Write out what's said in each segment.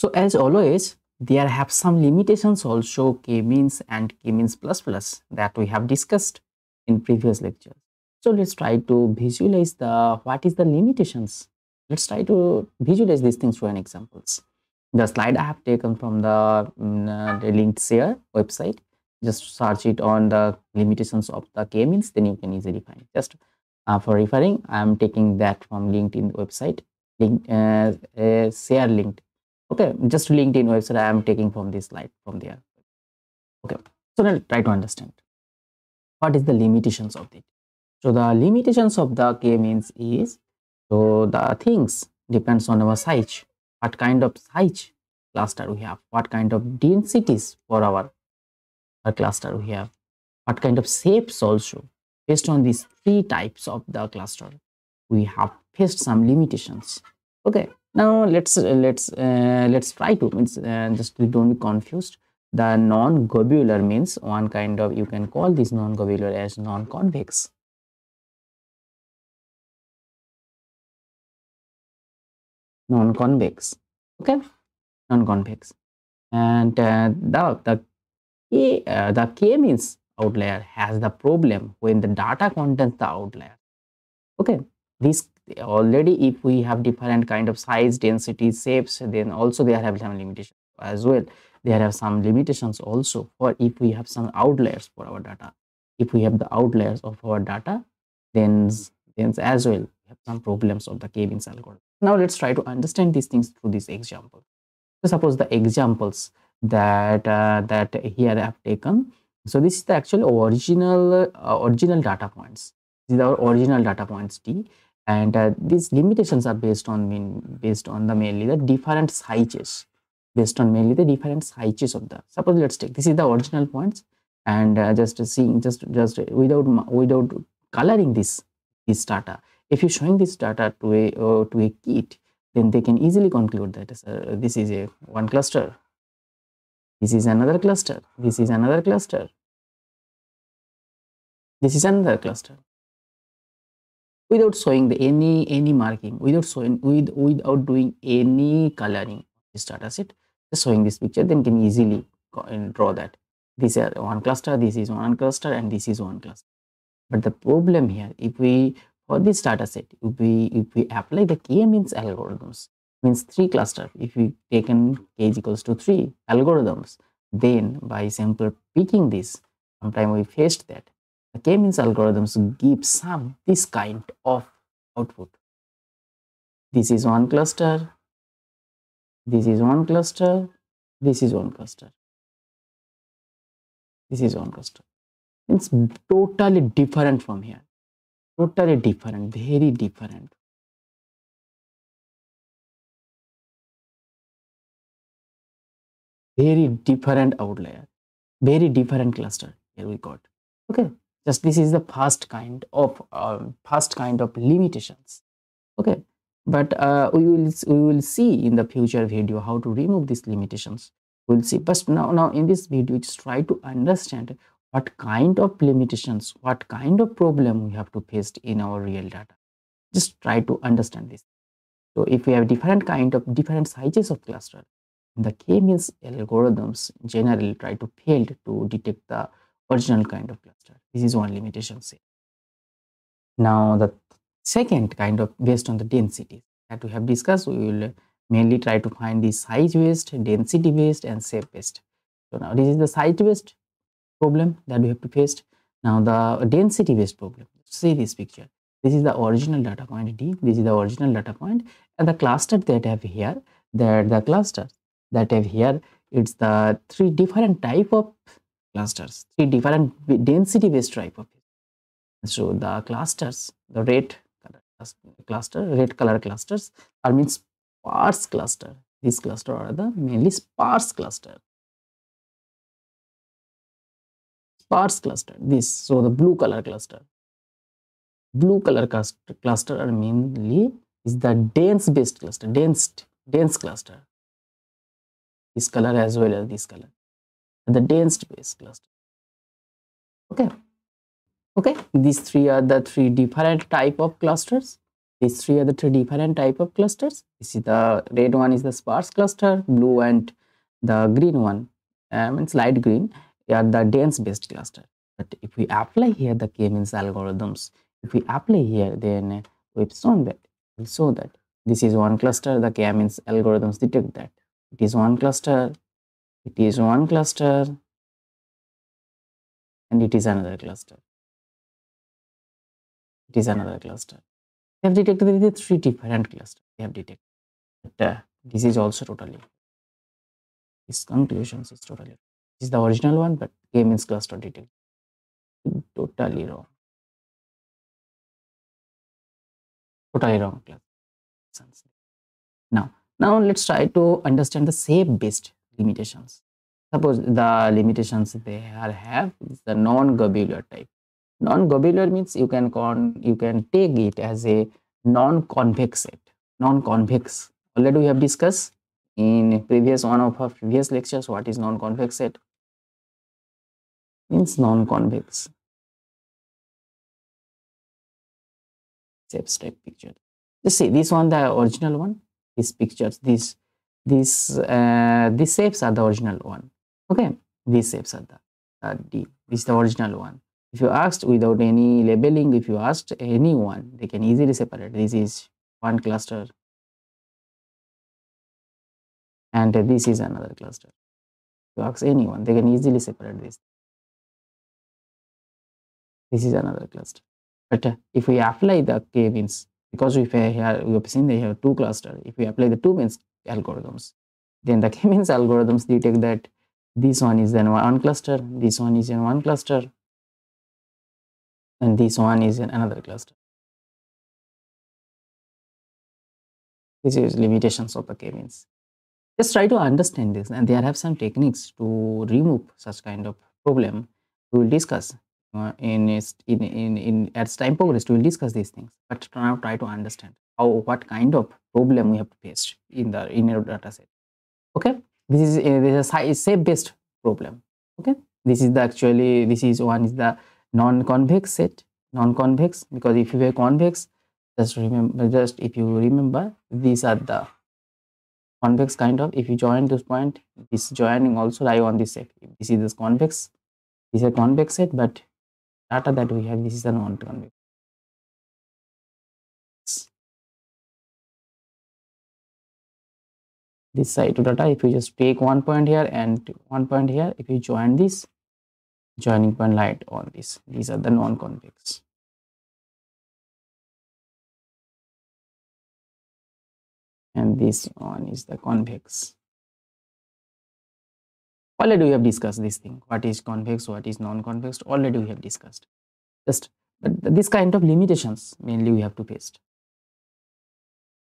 So as always, there have some limitations also, K-means and K-means++ that we have discussed in previous lectures. So let's try to visualize what is the limitations. Let's try to visualize these things through an examples. The slide I have taken from the Linkshare website. Just search it on the limitations of the K-means, then you can easily find it. Just for referring, I am taking that from LinkedIn website, share linked. Okay, just LinkedIn website I am taking from this slide from there. Okay, so now try to understand what is the limitations of it. So the limitations of the K-means is, so the things depends on our size, what kind of size cluster we have, what kind of densities for our cluster we have, what kind of shapes also. Based on these three types of the cluster, we have faced some limitations. Okay, now let's try to just don't be confused. The non-globular means one kind of, you can call this non-globular as non-convex. Non-convex, okay, non-convex, and the K-means outlier has the problem when the data contains the outlier. Okay, this already, if we have different kind of size, density, shapes, then also there have some limitations as well. There have some limitations also for if we have some outliers for our data. If we have the outliers of our data, then as well we have some problems of the K-means algorithm. Now let's try to understand these things through this example. So suppose the examples that here I have taken. So this is the actual original data points. These are original data points T, and these limitations are based on mainly the different sizes. Based on mainly the different sizes of the. Suppose let's take this is the original points, and just without coloring this data. If you're showing this data to a kid, then they can easily conclude that this is one cluster. This is another cluster, this is another cluster, this is another cluster, without showing the any marking, without doing any coloring of this data set, just showing this picture, then can easily draw that these are one cluster, this is one cluster, and this is one cluster. But the problem here, if we for this data set, if we apply the K-means algorithms, means three cluster, if we taken k is equals to 3 algorithms, then by simple picking this, sometime we faced that the K-means algorithms give some this kind of output. This is one cluster, this is one cluster, this is one cluster, this is one cluster. It's totally different from here, totally different, very different. Very different outlier, very different cluster here we got. Okay, just this is the first kind of limitations. Okay, but we will see in the future video how to remove these limitations. We'll see, but now in this video just try to understand what kind of limitations, what kind of problem we have to face in our real data. Just try to understand this. So if we have different sizes of cluster, the K-means algorithms generally try to fail to detect the original kind of cluster. This is one limitation set. Now the second kind of, based on the densities that we have discussed, we will mainly try to find the size based, density based, and shape based. So now this is the size based problem that we have to face. Now the density based problem. See this picture. This is the original data point D. This is the original data point, and the cluster that I have here, that the cluster that I have here, it's the three different type of clusters, three different density based type of it. So the clusters, the red color cluster, red color clusters are means sparse cluster. This cluster are the mainly sparse cluster, sparse cluster. This, so the blue color cluster, blue color cluster are mainly is the dense based cluster, dense cluster, this color as well as this color, the dense based cluster. Okay, these three are the three different type of clusters. These three are the three different type of clusters. You see the red one is the sparse cluster, blue and the green one, means light green, they are the dense based cluster. But if we apply here the K-means algorithms, if we apply here, then we've shown that, we'll show that this is one cluster, the K-means algorithms detect that. It is one cluster, it is one cluster, and it is another cluster. It is another cluster. They have detected the three different clusters. They have detected. But, this is also totally. This conclusions is totally. This is the original one, but K-means cluster detected. Totally wrong. Totally wrong cluster. Now let's try to understand the shape-based limitations. Suppose the limitations they have is the non-globular type. Non-globular means you can take it as a non-convex set. Non-convex. Already we have discussed in previous one of our previous lectures what is non-convex set. Means non-convex. Shape type picture. Just see this one, the original one. These pictures, these shapes are the original one. Okay, these shapes are the D. This is the original one. If you asked without any labeling, if you asked anyone, they can easily separate. This is one cluster and this is another cluster. If you ask anyone, they can easily separate this. This is another cluster. But if we apply the K-means, because if we have seen they have two clusters, if we apply the K-means algorithms, then the K-means algorithms detect that this one is in one cluster, this one is in one cluster, and this one is in another cluster. This is limitations of the K-means. Just try to understand this, and there have some techniques to remove such kind of problem. We will discuss as time progress. We will discuss these things, but now try to understand what kind of problem we have to face in the inner data set. Okay, this is a shape-based problem. Okay, this is the non-convex set, non-convex, because if you were convex, if you remember, these are the convex kind of. If you join this point, this joining also lie on this set. This is this convex, this is a convex set, but data that we have, this is a non-convex. This side to data, if you just take one point here and one point here, if you join this, joining point light on this. These are the non-convex. And this one is the convex. Already we have discussed this thing. What is convex, what is non-convex, already we have discussed. But this kind of limitations mainly we have to face.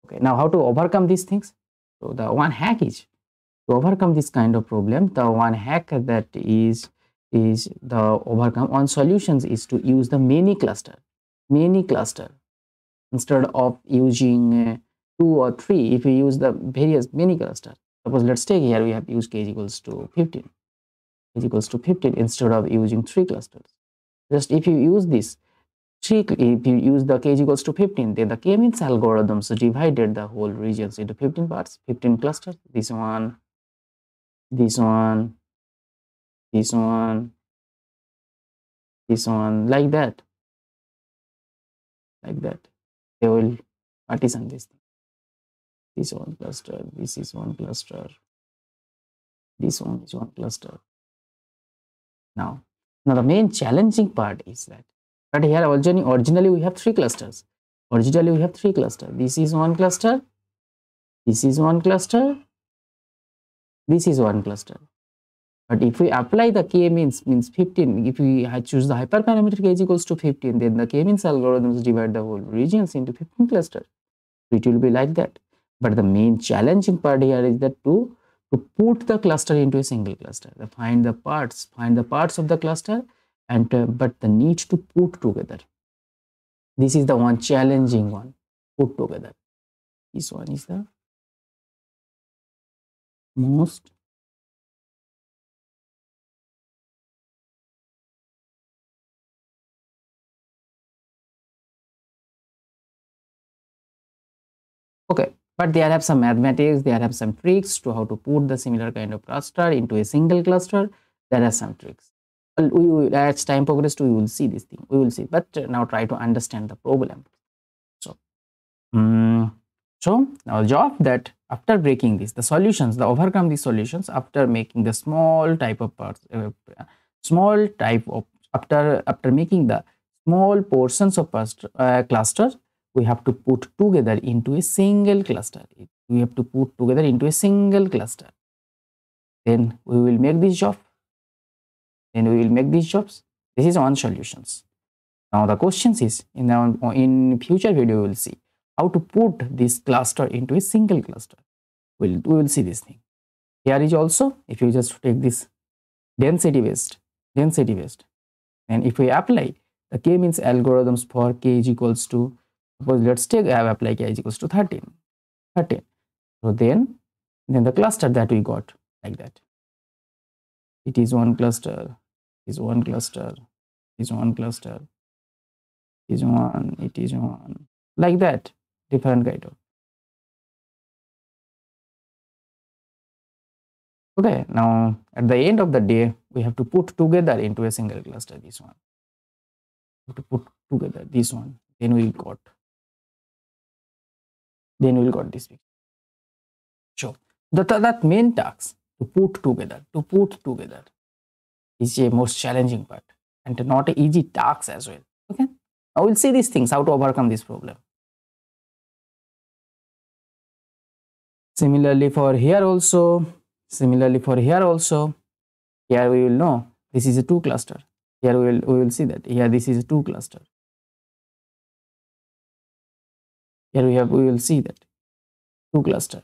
Okay, now how to overcome these things? So the one hack is to overcome this kind of problem. The one hack that is the overcome on solutions is to use the many cluster instead of using two or three. If you use the various many cluster, suppose let's take here we have used k is equals to 15 instead of using three clusters. Just if you use this three, if you use the k is equals to 15, then the K-means algorithms divided the whole regions into 15 parts, 15 clusters. This one, like that, they will partition this thing. This one cluster, this is one cluster, this one is one cluster. Now the main challenging part is that, but here originally we have three clusters. This is one cluster, this is one cluster, this is one cluster. But if we apply the K-means 15, if we choose the hyperparameter K is equals to 15, then the K-means algorithms divide the whole regions into 15 clusters. It will be like that. But the main challenging part here is that to put the cluster into a single cluster, find the parts of the cluster, and but the need to put together. This is the one challenging one. Put together. This one is the most But there have some mathematics, there have some tricks to how to put the similar kind of cluster into a single cluster. There are some tricks. Well, we will, as time progresses, we will see this thing. We will see. But now try to understand the problem. So, so now job that after breaking this, the solutions, the overcome these solutions after making the small type of parts, after making the small portions of clusters, we have to put together into a single cluster. We have to put together into a single cluster. Then we will make this job. Then we will make these jobs. This is one solutions. Now the question is, in future video we will see how to put this cluster into a single cluster. We will see this thing. Here is also, if you just take this density based, and if we apply the K-means algorithms for k is equals to, suppose let's take I have applied k is equals to 13. So then the cluster that we got like that. It is one cluster, is one cluster, is one cluster, is one, it is one, like that, different kind of. Okay, now at the end of the day, we have to put together into a single cluster this one. We have to put together this one, then we'll got this picture. So that main task, to put together is a most challenging part and not an easy task as well. Okay, I will see these things, how to overcome this problem. Similarly for here also, here we will know this is a two cluster. Here we will see that here this is a two cluster. Here we will see that two cluster.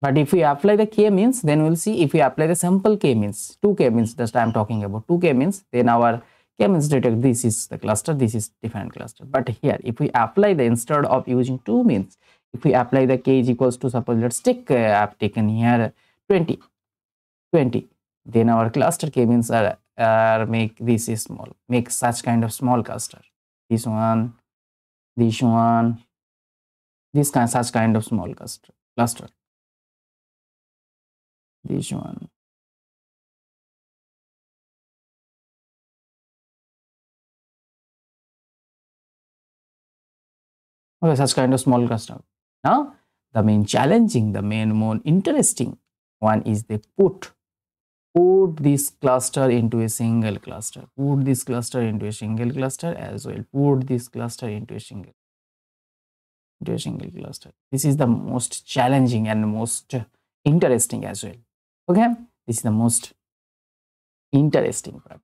But if we apply the K-means, then we'll see, if we apply the sample K-means, two K-means, just I'm talking about two K-means, then our K-means detect this is the cluster, this is different cluster. But here, if we apply the, instead of using two means, if we apply the K is equals to, suppose let's take, I've taken here 20, then our cluster K-means are make this is small, make such kind of small cluster. This one, this kind, such kind of small cluster. This one, okay, such kind of small cluster. Now the main challenging, the main more interesting one is they put this cluster into a single cluster, put this cluster into a single cluster as well, put this cluster into a single cluster. This is the most challenging and most interesting as well. Okay, this is the most interesting part.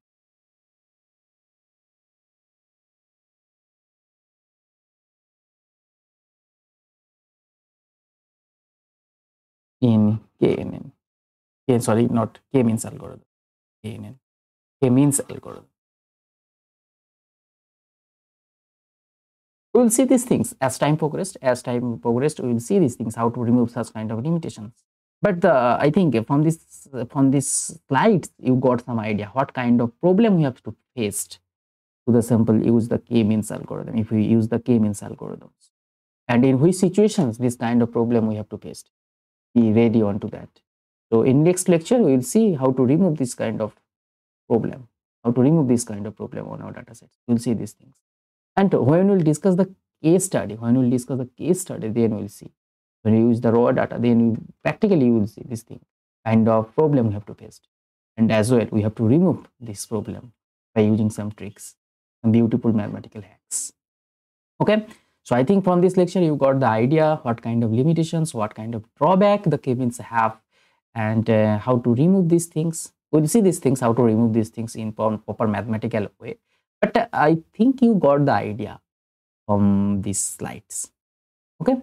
In KNN, sorry, not K-means algorithm. KNN, K-means algorithm. We will see these things as time progressed. As time progressed, we will see these things, how to remove such kind of limitations. But I think from this slides you got some idea what kind of problem we have to face to the sample use the K-means algorithm, if we use the K-means algorithms, and in which situations this kind of problem we have to face. Be ready on to that. So in next lecture we will see how to remove this kind of problem, on our data sets. We will see these things, and when we will discuss the case study, then we will see. When you use the raw data, then you practically will see this thing, kind of problem we have to face, and as well we have to remove this problem by using some tricks and beautiful mathematical hacks. Okay, so I think from this lecture you got the idea what kind of limitations, what kind of drawback the K-means have, and how to remove these things. We'll see these things, how to remove these things in proper mathematical way. But I think you got the idea from these slides. Okay.